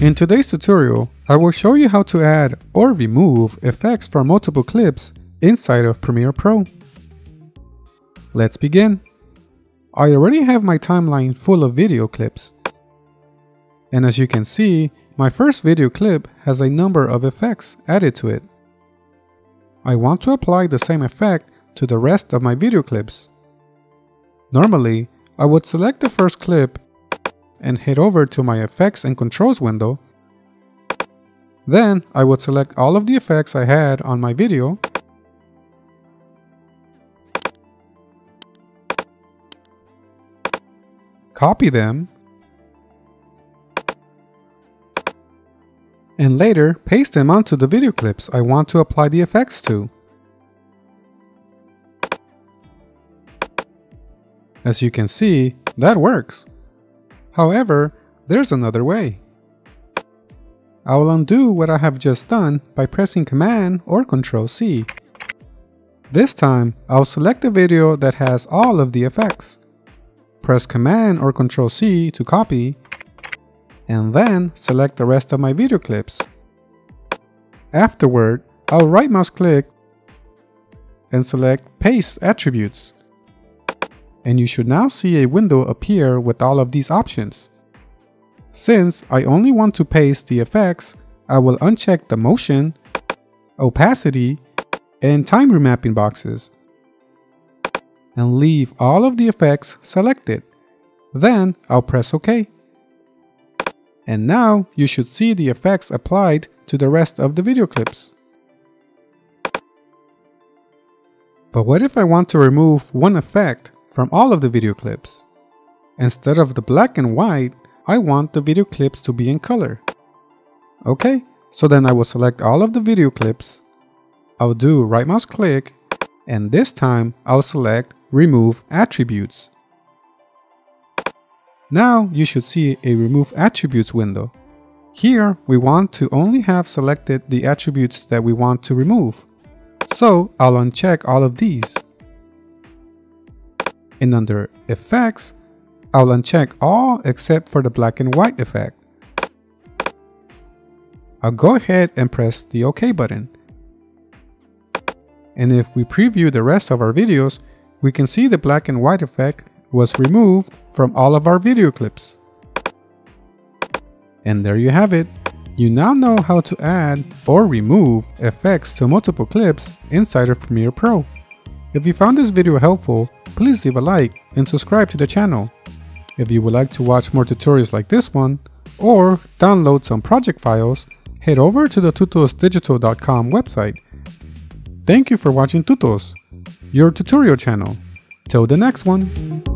In today's tutorial, I will show you how to add or remove effects from multiple clips inside of Premiere Pro. Let's begin. I already have my timeline full of video clips. And as you can see, my first video clip has a number of effects added to it. I want to apply the same effect to the rest of my video clips. Normally, I would select the first clip and head over to my effects and controls window. Then I would select all of the effects I had on my video . Copy them, and later paste them onto the video clips I want to apply the effects to. As you can see, that works. However, there's another way. I will undo what I have just done by pressing Command or Control-C. This time, I'll select the video that has all of the effects. Press Command or Control-C to copy, and then select the rest of my video clips. Afterward, I'll right mouse click and select Paste Attributes. And you should now see a window appear with all of these options. Since I only want to paste the effects, I will uncheck the motion, opacity, and time remapping boxes, and leave all of the effects selected. Then I'll press OK. And now you should see the effects applied to the rest of the video clips. But what if I want to remove one effect from all of the video clips? Instead of the black and white, I want the video clips to be in color. Okay, so then I will select all of the video clips. I'll do right mouse click, and this time I'll select Remove Attributes. Now you should see a Remove Attributes window. Here we want to only have selected the attributes that we want to remove. So I'll uncheck all of these. And under Effects, I'll uncheck all except for the black and white effect. I'll go ahead and press the OK button. And if we preview the rest of our videos, we can see the black and white effect was removed from all of our video clips. And there you have it. You now know how to add or remove effects to multiple clips inside of Premiere Pro. If you found this video helpful, please leave a like and subscribe to the channel. If you would like to watch more tutorials like this one, or download some project files, head over to the tutosdigital.com website. Thank you for watching Tutos, your tutorial channel. Till the next one.